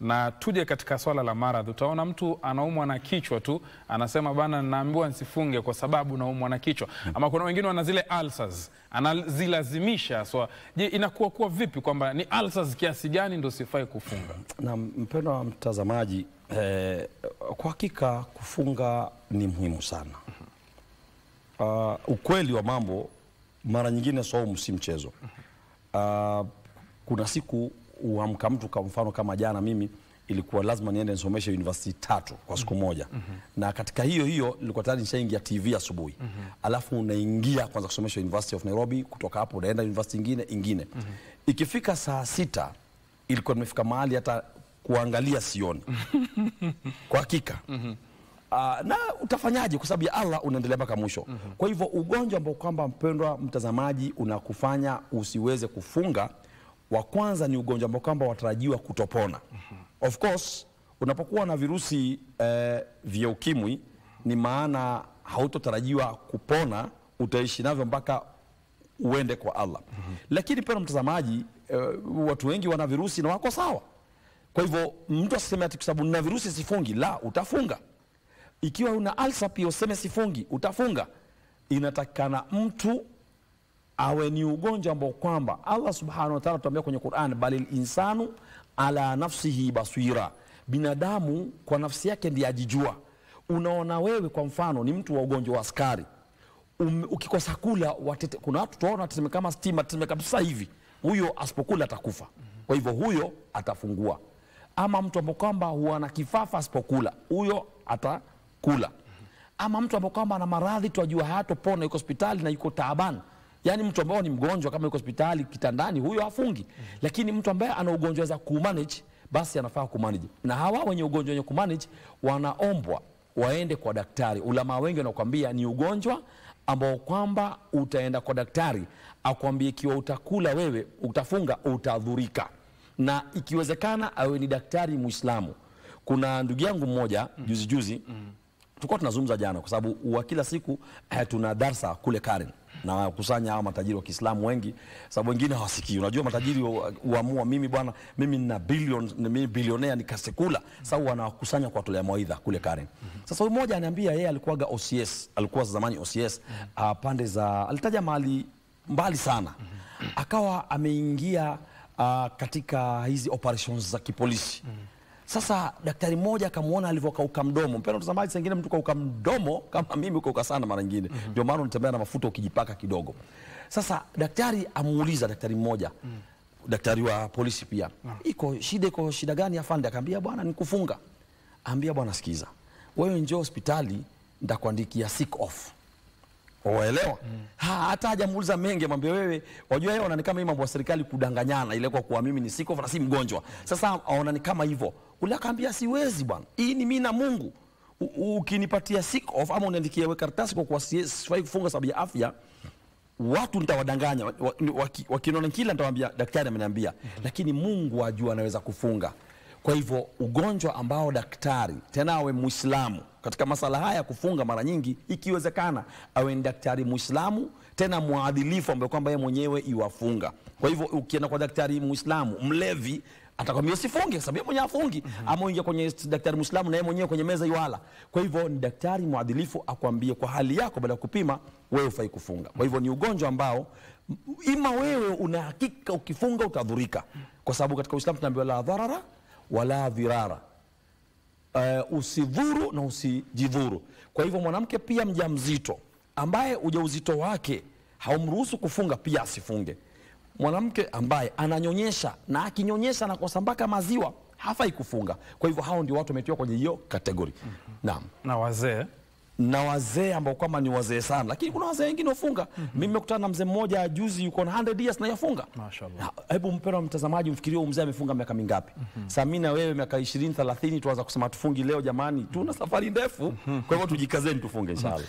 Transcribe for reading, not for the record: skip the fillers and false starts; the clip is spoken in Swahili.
Na tuje katika swala la maradhi, utaona mtu anaumwa na kichwa tu, anasema bana naambiwa nisifunge kwa sababu naumwa na kichwa. Ama kuna wengine wana zile ulcers, anazilazimisha. So je, inakuwa kuwa vipi kwamba ni ulcers kiasi gani ndio sifai kufunga? Na mpendo wa mtazamaji, kwa hakika kufunga ni muhimu sana. Ukweli wa mambo mara nyingine saumu si mchezo. Kuna siku uamka mtu, kwa mfano kama jana mimi ilikuwa lazima niende nisomeshe university 3 kwa siku moja. Na katika hiyo nilikuwa tayari nishaingia TV asubuhi. Alafu unaingia kwanza kusomesha University of Nairobi, kutoka hapo unaenda university ingine. Ikifika saa 6 ilikuwa nimefika mahali hata kuangalia sioni. Kwa hakika. Na utafanyaje kwa sababu ya Allah unaendelea mpaka mwisho. Kwa hivyo ugonjwa ambao kwamba mpendwa mtazamaji unakufanya usiweze kufunga, wa kwanza ni ugonjwa ambao kwamba watarajiwa kutopona. Of course, unapokuwa na virusi vya ukimwi, ni maana hautotarajiwa kupona, utaishi navyo mpaka uende kwa Allah. Lakini pia mtazamaji, watu wengi wana virusi na wako sawa. Kwa hivyo mtu asiseme ati kwa sababu na virusi sifungi, la, utafunga. Ikiwa una ulcer pia useme sifungi, utafunga. Inatakana mtu awe ni ugonjwa ambao kwamba Allah subhanahu wa ta'ala tuambia kwenye Qur'an, balil insanu ala nafsihi baswira, binadamu kwa nafsi yake ndiye ajijua. Unaona wewe kwa mfano ni mtu wa ugonjwa wa sukari, ukikosa kula watete, kuna watu tunaona tuseme kama stima tuseme kabisa hivi, huyo asipokula atakufa. Kwa hivyo huyo atafungua. Ama mtu ambao kwamba huwa na kifafa asipokula, huyo atakula. Ama mtu ambao kwamba ana maradhi tuajua hatopona, yuko hospitali na yuko taabani. Yani mtu ambaye ni mgonjwa kama yuko hospitali kitandani, huyo hafungi. Lakini mtu ambaye ana ugonjwa za kumanage, basi anafaa kumanage. Na hawa wenye ugonjwa wenye kumanage wanaombwa waende kwa daktari. Ulama wengi wanakuambia ni ugonjwa ambao kwamba utaenda kwa daktari akwambie ikiwa utakula wewe utafunga utadhurika. Na ikiwezekana awe ni daktari Muislamu. Kuna ndugu yangu mmoja juzi tulikuwa tunazungumza jana, kwa sababu wa kila siku tuna darsa kule Karen na kusanya hawa matajiri wa Kiislamu wengi, sababu wengine hawasikii. Unajua matajiri huamua mimi bwana, mimi nina bilioni, mimi bilionea nikasekula, sababu wanawakusanya kwa tolea mawaidha kule Karen. Sasa mmoja ananiambia yeye alikuwaga OCS, alikuwa zamani OCS, pande za alitaja mahali mbali sana. Akawa ameingia katika hizi operations za kipolisi. Sasa daktari mmoja akamuona alivyokauka mdomo. Mpendwa mtazamaji, sengine mtu kauka mdomo kama mimi kauka sana mara nyingine. Ndio maana unatembea na mafuta ukijipaka kidogo. Sasa daktari amuuliza daktari mmoja, daktari wa polisi pia, iko shida gani afande? Akamwambia bwana ni kufunga. Ambia bwana sikiza, wewe njoo hospitali ndakuandikia sick off. Waelewa? Hata hajamuuliza mengi, mwambie wewe, wajua yeye anaonekana kama mambo ya serikali kudanganyana, ile kwa mimi ni sick off na si mgonjwa. Sasa anaonekana kama hivyo. Ulakaambia siwezi bwana, hii ni mimi na Mungu. Ukinipatia sick off ama uniandikie wewe karatasi kwa kuwa sifai kufunga sababu ya afya, watu nitawadanganya, wakiniona kila nitawaambia daktari ameniambia. Lakini Mungu ajua anaweza kufunga. Kwa hivyo ugonjwa ambao daktari tena awe Muislamu, katika masala haya kufunga mara nyingi ikiwezekana awe ni daktari Muislamu tena muadilifu ambaye kwamba yeye mwenyewe iwafunga. Kwa hivyo ukienda kwa daktari Muislamu mlevi atakwambia usifunge sababu mwenye afungi, ama uingia kwenye daktari Muislamu na yeye mwenyewe kwenye meza iwala. Kwa hivyo ni daktari muadilifu akwambie kwa hali yako baada ya kupima wewe ufai kufunga. Kwa hivyo ni ugonjwa ambao ima wewe una hakika ukifunga utadhurika, kwa sababu katika Uislamu tunaambiwa la dharara wala dhirara, usidhuru na usijidhuru. Kwa hivyo mwanamke pia mjamzito ambaye ujauzito wake haumruhusu kufunga pia asifunge. Mwanamke ambaye ananyonyesha na akinyonyesha na kusambaka maziwa hafai kufunga. Kwa hivyo hao ndio watu wametiwa kwenye hiyo kategori. Naam. Na wazee ambao kama ni wazee sana, lakini kuna wazee wengine wafunga. Mimi nimekutana na mzee mmoja juzi yuko na 100 years na yafunga. Mashaallah. Hebu mpendwa mtazamaji mfikirie mzee amefunga miaka mingapi? Sasa mimi na wewe miaka 20 30 tuanza kusema tufungi leo jamani, tuna safari ndefu. Kwa hivyo tujikazeni tufunge inshallah.